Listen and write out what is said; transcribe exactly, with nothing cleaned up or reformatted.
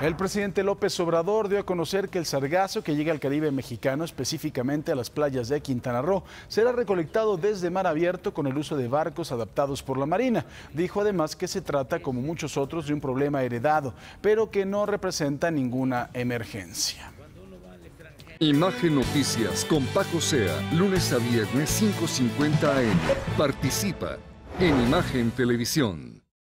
El presidente López Obrador dio a conocer que el sargazo que llega al Caribe mexicano, específicamente a las playas de Quintana Roo, será recolectado desde mar abierto con el uso de barcos adaptados por la Marina. Dijo además que se trata, como muchos otros, de un problema heredado, pero que no representa ninguna emergencia. Imagen Noticias con Paco Zea, lunes a viernes cinco cincuenta a eme. Participa en Imagen Televisión.